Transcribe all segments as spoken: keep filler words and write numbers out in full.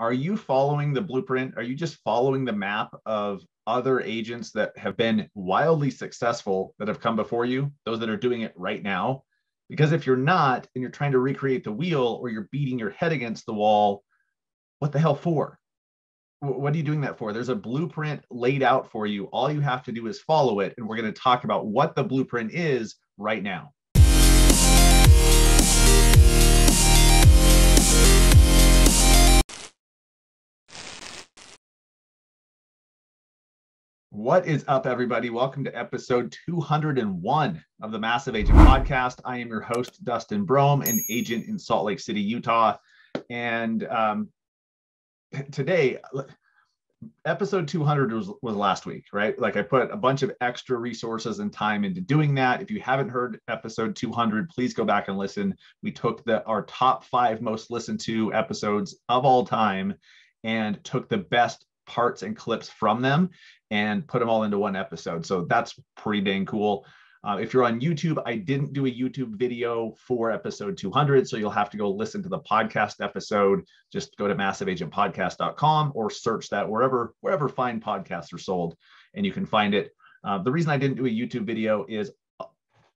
Are you following the blueprint? Are you just following the map of other agents that have been wildly successful that have come before you, those that are doing it right now? Because if you're not, and you're trying to recreate the wheel, or you're beating your head against the wall, what the hell for? What are you doing that for? There's a blueprint laid out for you. All you have to do is follow it. And we're going to talk about what the blueprint is right now. What is up, everybody? Welcome to episode two hundred one of the Massive Agent Podcast. I am your host, Dustin Brohm, an agent in Salt Lake City, Utah. And um, today, episode two hundred was, was last week, right? Like, I put a bunch of extra resources and time into doing that. If you haven't heard episode two hundred, please go back and listen. We took the our top five most listened to episodes of all time and took the best parts and clips from them and put them all into one episode. So that's pretty dang cool. Uh, if you're on YouTube, I didn't do a YouTube video for episode two hundred, so you'll have to go listen to the podcast episode. Just go to massive agent podcast dot com or search that wherever, wherever fine podcasts are sold, and you can find it. Uh, the reason I didn't do a YouTube video is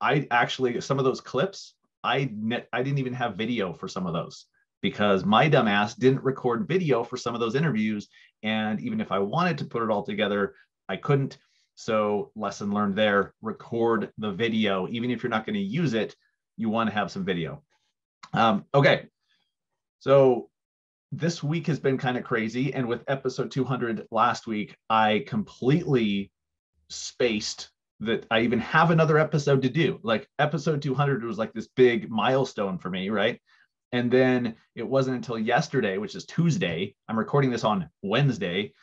I actually, some of those clips, I, I didn't even have video for some of those, because my dumbass didn't record video for some of those interviews. And even if I wanted to put it all together, I couldn't. So lesson learned there, record the video. Even if you're not going to use it, you want to have some video. Um, okay. So this week has been kind of crazy. And with episode two hundred last week, I completely spaced that I even have another episode to do. Like, episode two hundred was like this big milestone for me, right? And then it wasn't until yesterday, which is Tuesday, I'm recording this on Wednesday.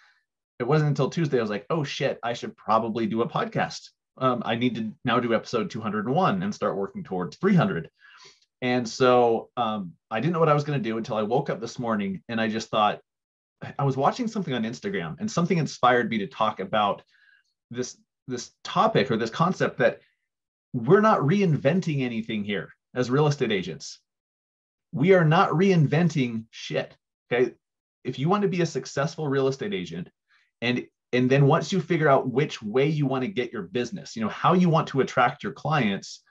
It wasn't until Tuesday I was like, oh shit, I should probably do a podcast. Um, I need to now do episode two hundred one and start working towards three hundred. And so um, I didn't know what I was going to do until I woke up this morning, and I just thought, I was watching something on Instagram, and something inspired me to talk about this, this topic or this concept that we're not reinventing anything here as real estate agents. We are not reinventing shit, okay? If you want to be a successful real estate agent, and, and then once you figure out which way you want to get your business, you know, how you want to attract your clients,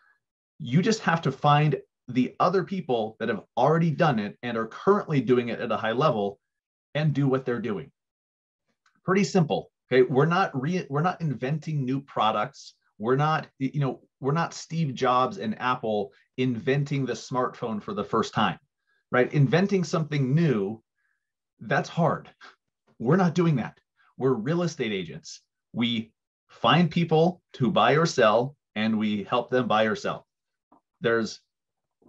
you just have to find the other people that have already done it and are currently doing it at a high level and do what they're doing. Pretty simple, okay? We're not, re we're not inventing new products. We're not, you know, we're not Steve Jobs and Apple inventing the smartphone for the first time, right? Inventing something new, that's hard. We're not doing that. We're real estate agents. We find people to buy or sell, and we help them buy or sell. There's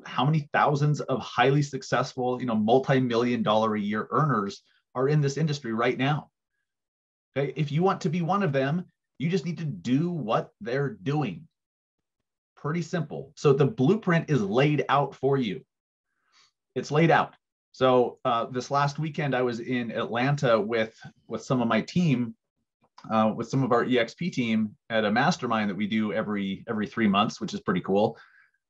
how many thousands of highly successful, you know, multi-million dollar a year earners are in this industry right now. Okay? If you want to be one of them, you just need to do what they're doing. Pretty simple. So the blueprint is laid out for you. It's laid out. So uh, this last weekend, I was in Atlanta with, with some of my team, uh, with some of our E X P team at a mastermind that we do every, every three months, which is pretty cool.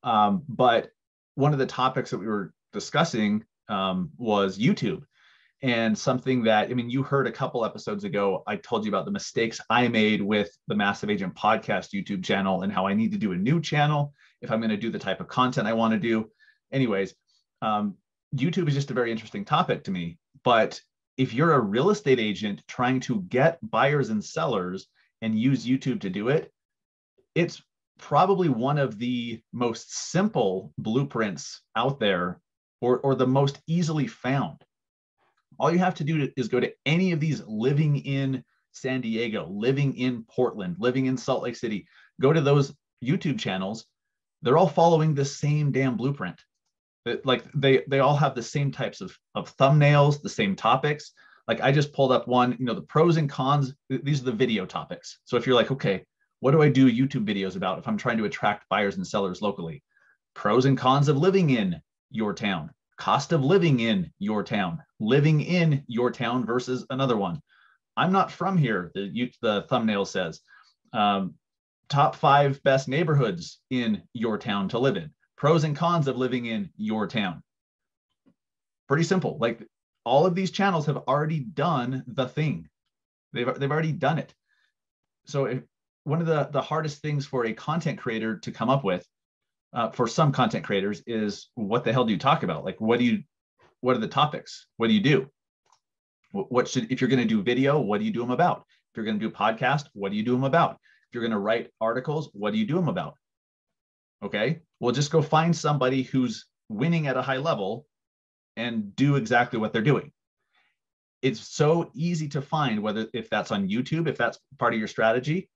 Um, but one of the topics that we were discussing um, was YouTube. And something that, I mean, you heard a couple episodes ago, I told you about the mistakes I made with the Massive Agent Podcast YouTube channel and how I need to do a new channel if I'm going to do the type of content I want to do. Anyways, um, YouTube is just a very interesting topic to me. But if you're a real estate agent trying to get buyers and sellers and use YouTube to do it, it's probably one of the most simple blueprints out there, or, or the most easily found. All you have to do is go to any of these living in San Diego, living in Portland, living in Salt Lake City, go to those YouTube channels. They're all following the same damn blueprint. Like, they, they all have the same types of, of thumbnails, the same topics. Like, I just pulled up one, you know, the pros and cons. These are the video topics. So if you're like, okay, what do I do YouTube videos about if I'm trying to attract buyers and sellers locally? Pros and cons of living in your town. Cost of living in your town, living in your town versus another one. I'm not from here, the, you, the thumbnail says. Um, top five best neighborhoods in your town to live in. Pros and cons of living in your town. Pretty simple. Like, all of these channels have already done the thing. They've, they've already done it. So if, one of the, the hardest things for a content creator to come up with uh, for some content creators is, what the hell do you talk about? Like, what do you, what are the topics? What do you do? What should, if you're going to do video, what do you do them about? If you're going to do podcast, what do you do them about? If you're going to write articles, what do you do them about? Okay. Well, just go find somebody who's winning at a high level and do exactly what they're doing. It's so easy to find, whether, if that's on YouTube, if that's part of your strategy,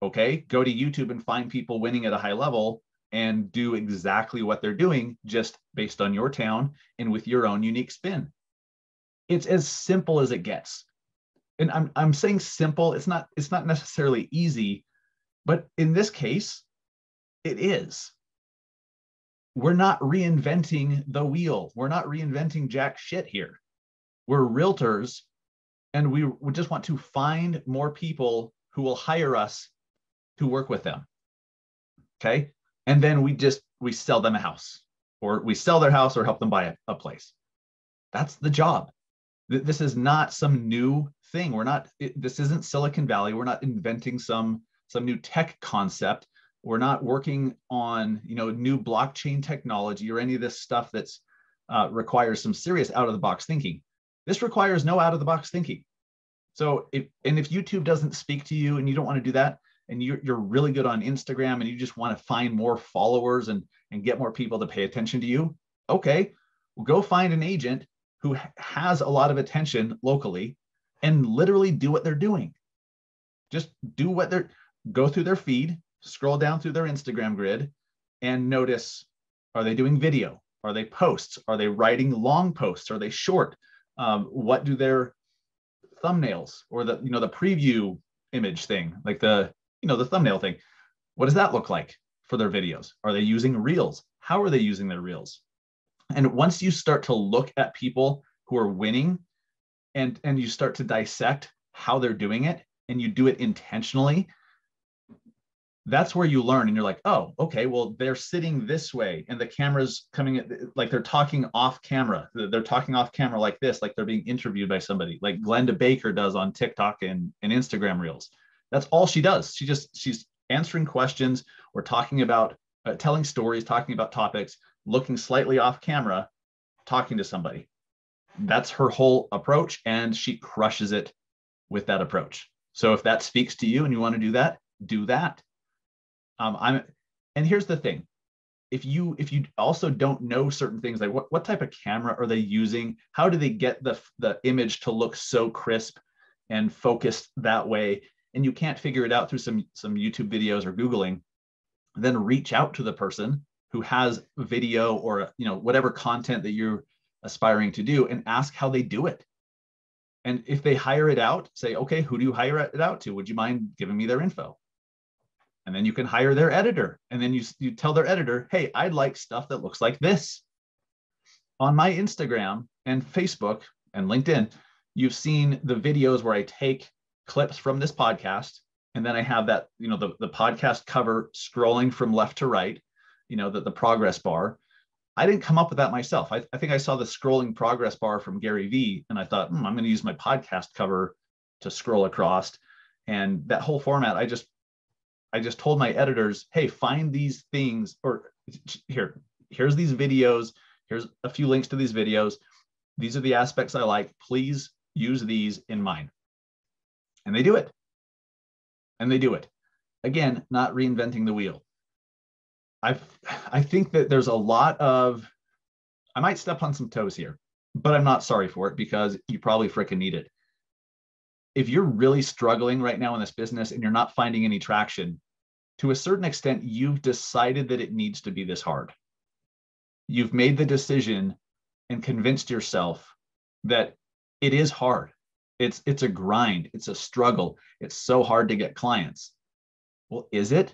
okay, go to YouTube and find people winning at a high level and do exactly what they're doing, just based on your town and with your own unique spin. It's as simple as it gets. And I'm, I'm saying simple, it's not, it's not necessarily easy, but in this case, it is. We're not reinventing the wheel. We're not reinventing jack shit here. We're realtors, and we, we just want to find more people who will hire us to work with them, okay? And then we just, we sell them a house, or we sell their house, or help them buy a, a place. That's the job. This is not some new thing. We're not, it, this isn't Silicon Valley. We're not inventing some, some new tech concept. We're not working on, you know, new blockchain technology or any of this stuff that's uh, requires some serious out of the box thinking. This requires no out of the box thinking. So if, and if YouTube doesn't speak to you and you don't want to do that, and you're, you're really good on Instagram and you just want to find more followers and, and get more people to pay attention to you, okay, well, go find an agent who has a lot of attention locally and literally do what they're doing. Just do what they're, go through their feed, scroll down through their Instagram grid and notice, are they doing video? Are they posts? Are they writing long posts? Are they short? Um, what do their thumbnails, or the, you know, the preview image thing, like the, you know, the thumbnail thing, what does that look like for their videos? Are they using reels? How are they using their reels? And once you start to look at people who are winning and, and you start to dissect how they're doing it, and you do it intentionally, that's where you learn. And you're like, oh, okay, well, they're sitting this way and the camera's coming, like they're talking off camera. They're talking off camera like this, like they're being interviewed by somebody, like Glenda Baker does on TikTok and, and Instagram Reels. That's all she does. She just, she's answering questions or talking about, uh, telling stories, talking about topics, looking slightly off camera, talking to somebody. That's her whole approach. And she crushes it with that approach. So if that speaks to you and you want to do that, do that. Um, I'm, and here's the thing, if you, if you also don't know certain things, like what, what type of camera are they using? How do they get the, the image to look so crisp and focused that way? And you can't figure it out through some, some YouTube videos or Googling, then reach out to the person who has video or, you know, whatever content that you're aspiring to do and ask how they do it. And if they hire it out, say, okay, who do you hire it out to? Would you mind giving me their info? And then you can hire their editor. And then you, you tell their editor, hey, I'd like stuff that looks like this. On my Instagram and Facebook and LinkedIn, you've seen the videos where I take clips from this podcast. And then I have that, you know, the, the podcast cover scrolling from left to right, you know, the, the progress bar. I didn't come up with that myself. I, I think I saw the scrolling progress bar from Gary Vee. And I thought, hmm, I'm going to use my podcast cover to scroll across. And that whole format, I just, I just told my editors, hey, find these things, or here, here's these videos. Here's a few links to these videos. These are the aspects I like. Please use these in mine. And they do it. And they do it. Again, not reinventing the wheel. I've, I think that there's a lot of, I might step on some toes here, but I'm not sorry for it because you probably frickin' need it. If you're really struggling right now in this business and you're not finding any traction, to a certain extent, you've decided that it needs to be this hard. You've made the decision and convinced yourself that it is hard. It's, it's a grind. It's a struggle. It's so hard to get clients. Well, is it?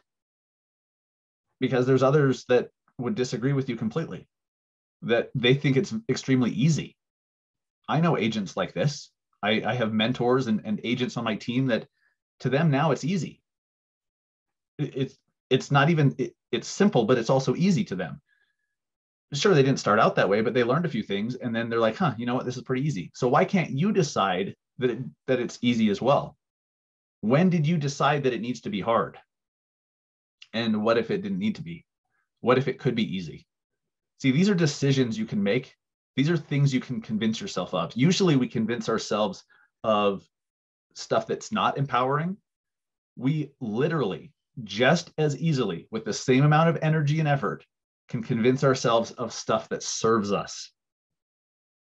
Because there's others that would disagree with you completely, that they think it's extremely easy. I know agents like this. I, I have mentors and, and agents on my team that to them now it's easy. It, it's, it's not even, it, it's simple, but it's also easy to them. sure, they didn't start out that way, but they learned a few things and then they're like, huh, you know what, this is pretty easy. So why can't you decide that it, that it's easy as well? When did you decide that it needs to be hard? And what if it didn't need to be? What if it could be easy? See, these are decisions you can make. These are things you can convince yourself of. Usually we convince ourselves of stuff that's not empowering. We literally just as easily, with the same amount of energy and effort, can convince ourselves of stuff that serves us,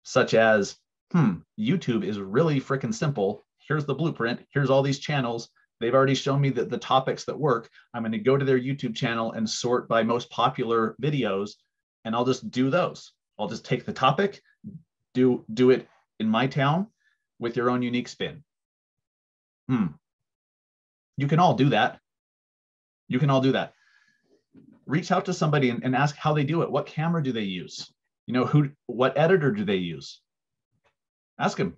such as, hmm, YouTube is really freaking simple. Here's the blueprint. Here's all these channels. They've already shown me that the topics that work. I'm going to go to their YouTube channel and sort by most popular videos, and I'll just do those. I'll just take the topic, do, do it in my town with your own unique spin. Hmm. You can all do that. You can all do that. Reach out to somebody and, and ask how they do it. What camera do they use? You know, who, what editor do they use? Ask them.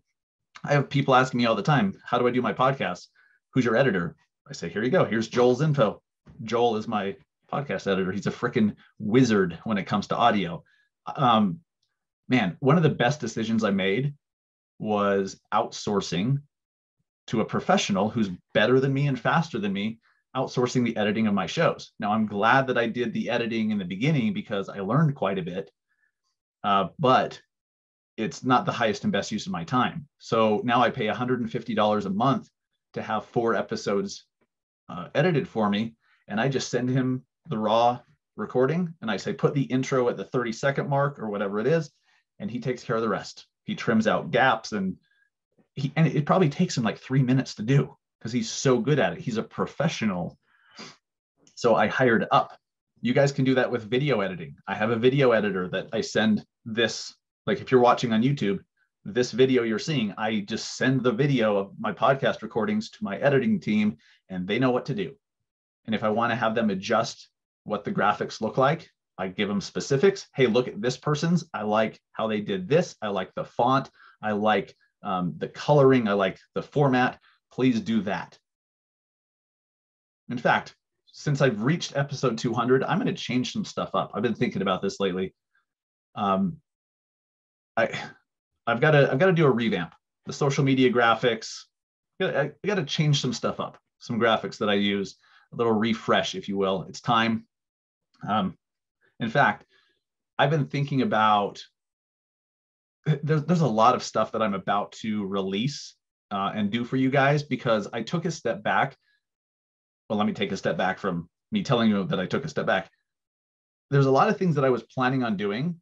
I have people asking me all the time, how do I do my podcast? Who's your editor? I say, here you go. Here's Joel's info. Joel is my podcast editor. He's a freaking wizard when it comes to audio. Um, man, one of the best decisions I made was outsourcing to a professional who's better than me and faster than me, outsourcing the editing of my shows. Now, I'm glad that I did the editing in the beginning because I learned quite a bit, uh, but it's not the highest and best use of my time. So now I pay one hundred fifty dollars a month to have four episodes uh, edited for me. And I just send him the raw recording and I say, put the intro at the thirty second mark or whatever it is. And he takes care of the rest. He trims out gaps and he, and it probably takes him like three minutes to do because he's so good at it. He's a professional. So I hired up. You guys can do that with video editing. I have a video editor that I send this, like if you're watching on YouTube, this video you're seeing, I just send the video of my podcast recordings to my editing team and they know what to do. And if I want to have them adjust what the graphics look like, I give them specifics. Hey, look at this person's. I like how they did this. I like the font. I like um, the coloring. I like the format. Please do that. In fact, since I've reached episode two hundred, I'm going to change some stuff up. I've been thinking about this lately. Um, I, I've got to, I've got to do a revamp. The social media graphics. I got to change some stuff up. Some graphics that I use. A little refresh, if you will. It's time. Um, in fact, I've been thinking about, there's, there's a lot of stuff that I'm about to release uh, and do for you guys because I took a step back. Well, let me take a step back from me telling you that I took a step back. There's a lot of things that I was planning on doing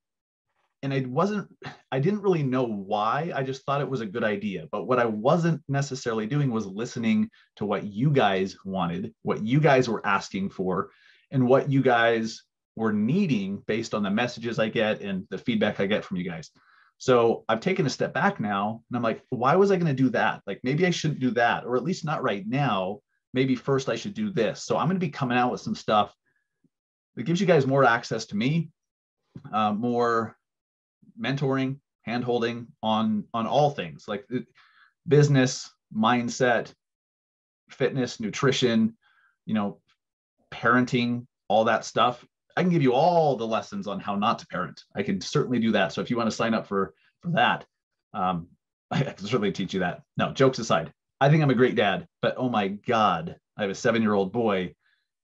and I wasn't, I didn't really know why. I just thought it was a good idea. But what I wasn't necessarily doing was listening to what you guys wanted, what you guys were asking for, and what you guys were needing based on the messages I get and the feedback I get from you guys. So I've taken a step back now and I'm like, why was I going to do that? Like, maybe I shouldn't do that, or at least not right now. Maybe first I should do this. So I'm going to be coming out with some stuff that gives you guys more access to me, uh, more mentoring, handholding on, on all things like business, mindset, fitness, nutrition, you know, parenting, all that stuff. I can give you all the lessons on how not to parent. I can certainly do that. So if you want to sign up for, for that, um, I can certainly teach you that. No, jokes aside, I think I'm a great dad, but oh my God, I have a seven-year-old boy,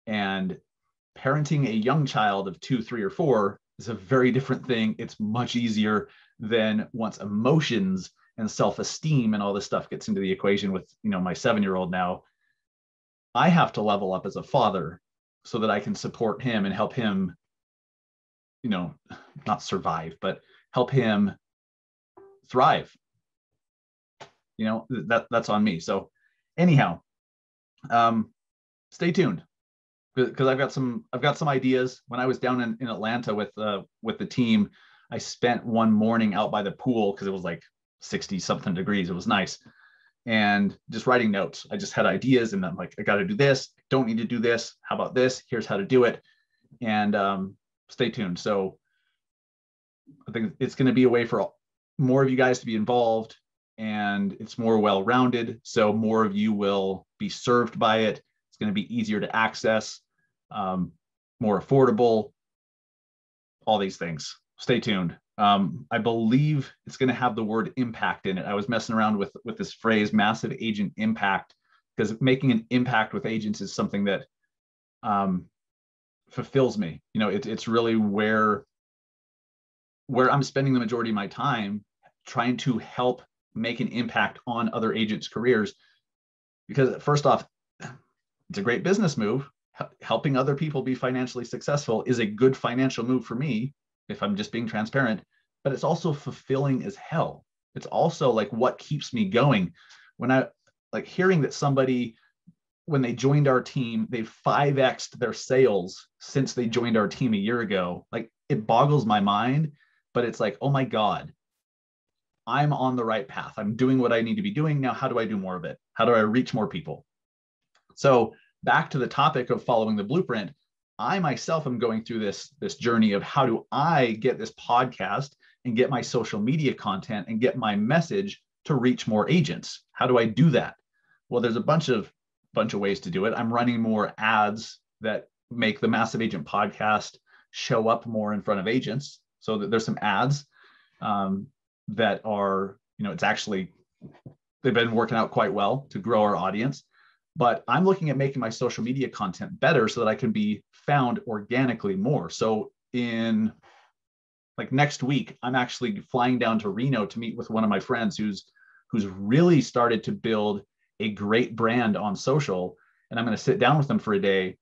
and parenting a young child of two, three, or four is a very different thing. It's much easier than once emotions and self-esteem and all this stuff gets into the equation with, you know, my seven-year-old now. I have to level up as a father so that I can support him and help him, you know, not survive, but help him thrive. You know, that, that's on me. So anyhow, um, stay tuned. Because I've got some, I've got some ideas. When I was down in, in Atlanta with uh, with the team, I spent one morning out by the pool because it was like sixty something degrees. It was nice, and just writing notes. I just had ideas, and I'm like, I got to do this. Don't need to do this. How about this? Here's how to do it. And um, stay tuned. So I think it's going to be a way for all, more of you guys to be involved, and it's more well-rounded. So more of you will be served by it. It's going to be easier to access. Um, more affordable, all these things. stay tuned. Um, I believe it's going to have the word impact in it. I was messing around with, with this phrase, massive agent impact, because making an impact with agents is something that um, fulfills me. You know, it, it's really where, where I'm spending the majority of my time trying to help make an impact on other agents' careers. Because first off, it's a great business move. Helping other people be financially successful is a good financial move for me, if I'm just being transparent, but it's also fulfilling as hell. It's also like what keeps me going. When I like hearing that somebody, when they joined our team, they've five X'd their sales since they joined our team a year ago, like it boggles my mind, but it's like, oh my God, I'm on the right path. I'm doing what I need to be doing. Now, how do I do more of it? How do I reach more people? So back to the topic of following the blueprint, I myself am going through this, this journey of how do I get this podcast and get my social media content and get my message to reach more agents? How do I do that? Well, there's a bunch of, bunch of ways to do it. I'm running more ads that make the Massive Agent podcast show up more in front of agents. So that there's some ads um, that are, you know, it's actually, they've been working out quite well to grow our audience. But I'm looking at making my social media content better so that I can be found organically more. So in like next week, I'm actually flying down to Reno to meet with one of my friends who's who's really started to build a great brand on social. And I'm going to sit down with him for a day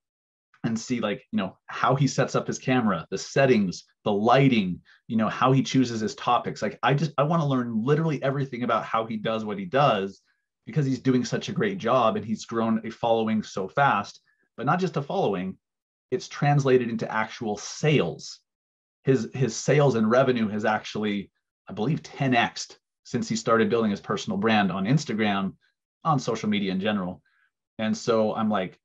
and see like, you know, how he sets up his camera, the settings, the lighting, you know, how he chooses his topics. Like I just, I want to learn literally everything about how he does what he does, because he's doing such a great job and he's grown a following so fast. But not just a following, it's translated into actual sales. His, his sales and revenue has actually, I believe, ten X'd since he started building his personal brand on Instagram, on social media in general. And so I'm like,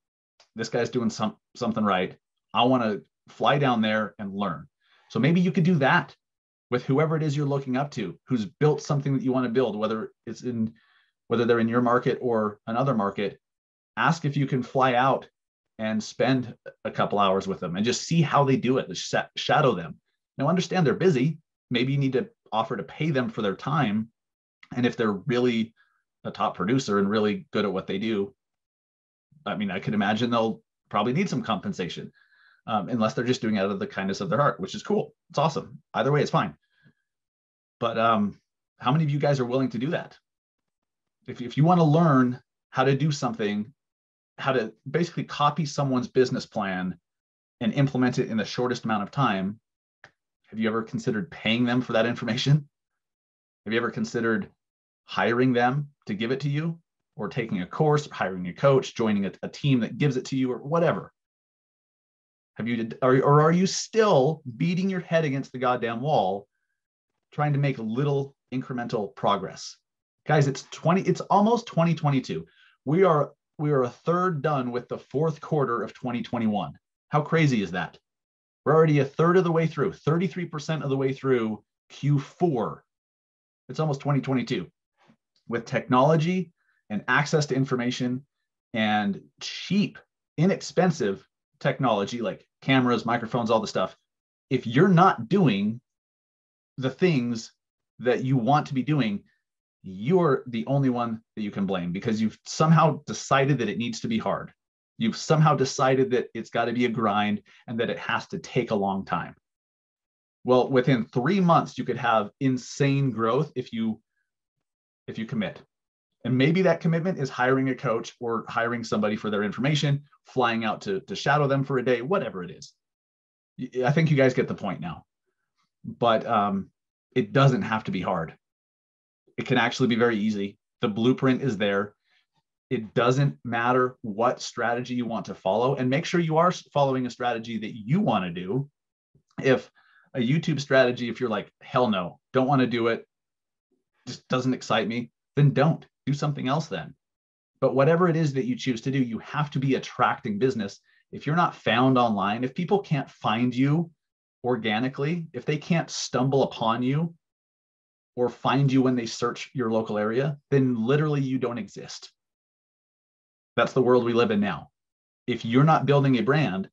this guy's doing some, something right. I want to fly down there and learn. So maybe you could do that with whoever it is you're looking up to, who's built something that you want to build, whether it's in... whether they're in your market or another market, ask if you can fly out and spend a couple hours with them and just see how they do it, just shadow them. Now understand they're busy. Maybe you need to offer to pay them for their time. And if they're really a top producer and really good at what they do, I mean, I could imagine they'll probably need some compensation um, unless they're just doing it out of the kindness of their heart, which is cool. It's awesome. Either way, it's fine. But um, how many of you guys are willing to do that? If, if you want to learn how to do something, how to basically copy someone's business plan and implement it in the shortest amount of time, have you ever considered paying them for that information? Have you ever considered hiring them to give it to you, or taking a course, hiring a coach, joining a, a team that gives it to you, or whatever? Have you, or, or are you still beating your head against the goddamn wall, trying to make little incremental progress? Guys, it's twenty. It's almost twenty twenty-two. We are we are a third done with the fourth quarter of twenty twenty-one. How crazy is that? We're already a third of the way through, thirty-three percent of the way through Q four. It's almost twenty twenty-two. With technology and access to information and cheap, inexpensive technology like cameras, microphones, all the stuff, if you're not doing the things that you want to be doing, you're the only one that you can blame, because you've somehow decided that it needs to be hard. You've somehow decided that it's got to be a grind and that it has to take a long time. Well, within three months, you could have insane growth if you, if you commit. And maybe that commitment is hiring a coach or hiring somebody for their information, flying out to, to shadow them for a day, whatever it is. I think you guys get the point now. But um, it doesn't have to be hard. It can actually be very easy. The blueprint is there. It doesn't matter what strategy you want to follow, and make sure you are following a strategy that you want to do. If a YouTube strategy, if you're like, hell no, don't want to do it, just doesn't excite me, then don't. Do something else then. But whatever it is that you choose to do, you have to be attracting business. If you're not found online, if people can't find you organically, if they can't stumble upon you, or find you when they search your local area, then literally you don't exist. That's the world we live in now. If you're not building a brand,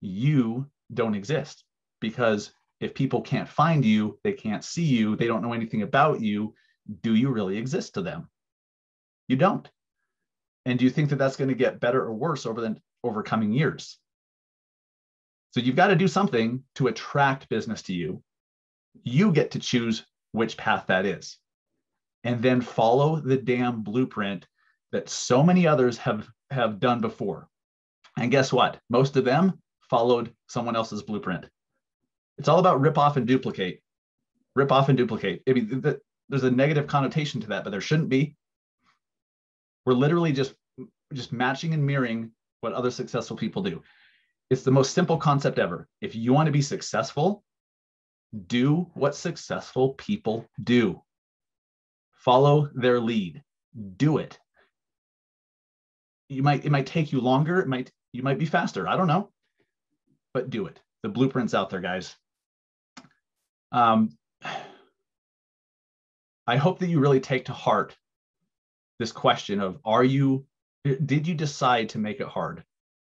you don't exist, because if people can't find you, they can't see you, they don't know anything about you, do you really exist to them? You don't. And do you think that that's going to get better or worse over the over coming years? So you've got to do something to attract business to you. You get to choose which path that is. And then follow the damn blueprint that so many others have, have done before. And guess what? Most of them followed someone else's blueprint. It's all about rip off and duplicate. Rip off and duplicate. I mean, the, there's a negative connotation to that, but there shouldn't be. We're literally just, just matching and mirroring what other successful people do. It's the most simple concept ever. If you want to be successful, do what successful people do. Follow their lead. Do it. You might, it might take you longer. It might, you might be faster. I don't know, but do it. The blueprint's out there, guys. Um, I hope that you really take to heart this question of, are you, did you decide to make it hard?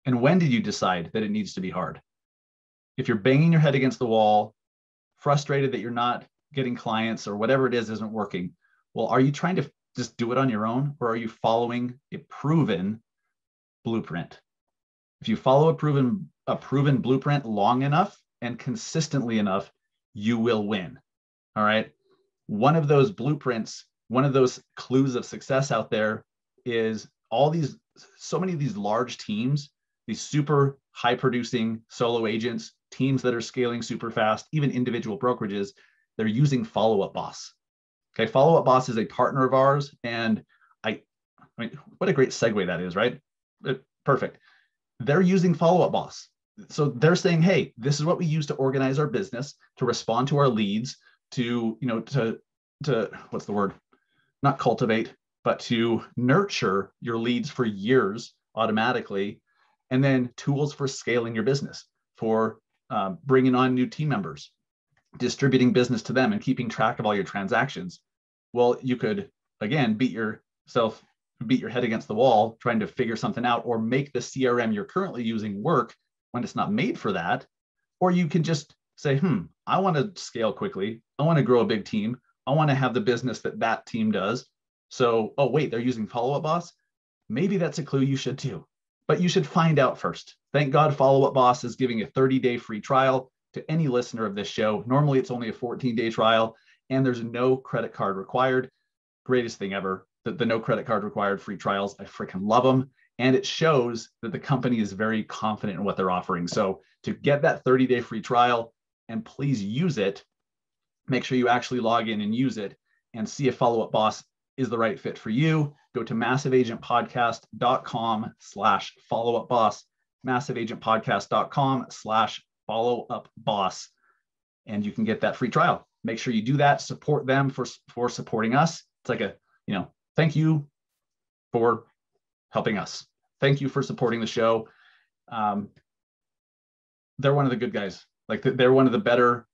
And when did you decide that it needs to be hard? If you're banging your head against the wall, frustrated that you're not getting clients or whatever it is isn't working, well, are you trying to just do it on your own, or are you following a proven blueprint? If you follow a proven, a proven blueprint long enough and consistently enough, you will win. All right. One of those blueprints, one of those clues of success out there is all these, so many of these large teams, these super high producing solo agents, teams that are scaling super fast, even individual brokerages, they're using Follow Up Boss. Okay. Follow Up Boss is a partner of ours. And I, I mean, what a great segue that is, right? It, perfect. They're using Follow Up Boss. So they're saying, hey, this is what we use to organize our business, to respond to our leads, to, you know, to, to what's the word? Not cultivate, but to nurture your leads for years automatically. And then tools for scaling your business, for uh, bringing on new team members, distributing business to them, and keeping track of all your transactions. Well, you could, again, beat yourself, beat your head against the wall trying to figure something out, or make the C R M you're currently using work when it's not made for that. Or you can just say, hmm, I want to scale quickly. I want to grow a big team. I want to have the business that that team does. So, oh, wait, they're using Follow Up Boss. Maybe that's a clue you should too, but you should find out first. Thank God Follow Up Boss is giving a thirty day free trial to any listener of this show. Normally it's only a fourteen day trial, and there's no credit card required. Greatest thing ever. The, the no credit card required free trials. I freaking love them. And it shows that the company is very confident in what they're offering. So to get that thirty day free trial, and please use it, make sure you actually log in and use it and see if Follow Up Boss is the right fit for you. Go to massiveagentpodcast.com slash follow up boss, massiveagentpodcast.com slash follow up boss. And you can get that free trial. Make sure you do that. Support them for, for supporting us. It's like a, you know, thank you for helping us. Thank you for supporting the show. Um, they're one of the good guys. Like they're one of the better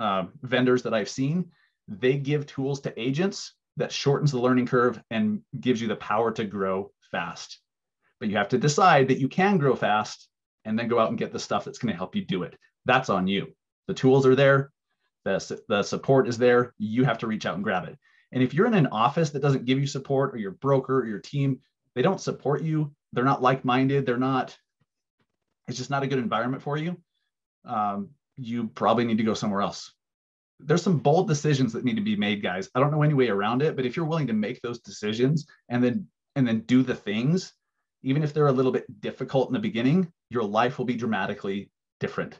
uh, vendors that I've seen. They give tools to agents that shortens the learning curve and gives you the power to grow fast. But you have to decide that you can grow fast and then go out and get the stuff that's going to help you do it. That's on you. The tools are there. The, the support is there. You have to reach out and grab it. And if you're in an office that doesn't give you support, or your broker or your team, they don't support you, they're not like-minded, they're not, it's just not a good environment for you, um, you probably need to go somewhere else. There's some bold decisions that need to be made, guys. I don't know any way around it, but if you're willing to make those decisions and then and then do the things, even if they're a little bit difficult in the beginning, your life will be dramatically different.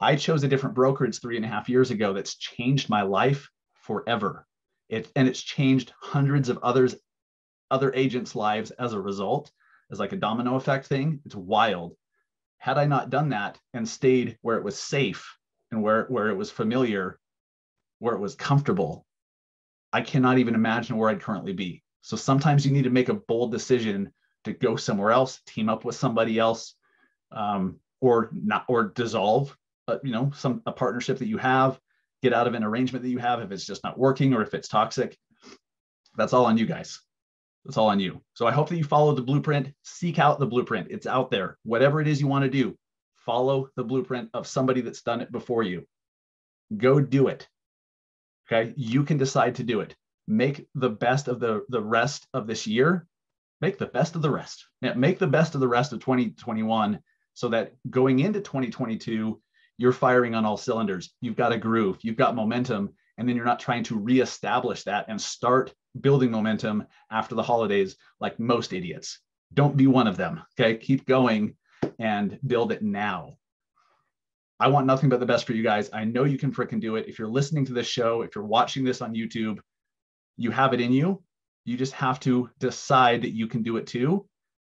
I chose a different brokerage three and a half years ago that's changed my life forever. It, and it's changed hundreds of others, other agents' lives as a result, as like a domino effect thing. It's wild. Had I not done that and stayed where it was safe, and where, where it was familiar, where it was comfortable, I cannot even imagine where I'd currently be. So sometimes you need to make a bold decision to go somewhere else, team up with somebody else, um, or not, or dissolve, uh, you know, some a partnership that you have, get out of an arrangement that you have if it's just not working or if it's toxic. That's all on you guys. That's all on you. So I hope that you follow the blueprint. Seek out the blueprint. It's out there. Whatever it is you want to do, follow the blueprint of somebody that's done it before you. Go do it. Okay. You can decide to do it. Make the best of the, the rest of this year. Make the best of the rest. Make the best of the rest of twenty twenty-one so that going into twenty twenty-two, you're firing on all cylinders. You've got a groove. You've got momentum. And then you're not trying to reestablish that and start building momentum after the holidays like most idiots. Don't be one of them. Okay. Keep going and build it now. I want nothing but the best for you guys. I know you can freaking do it. If you're listening to this show, if you're watching this on YouTube, you have it in you. You just have to decide that you can do it too,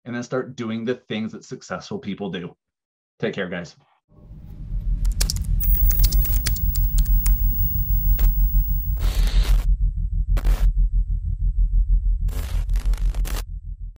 and then start doing the things that successful people do. Take care, guys.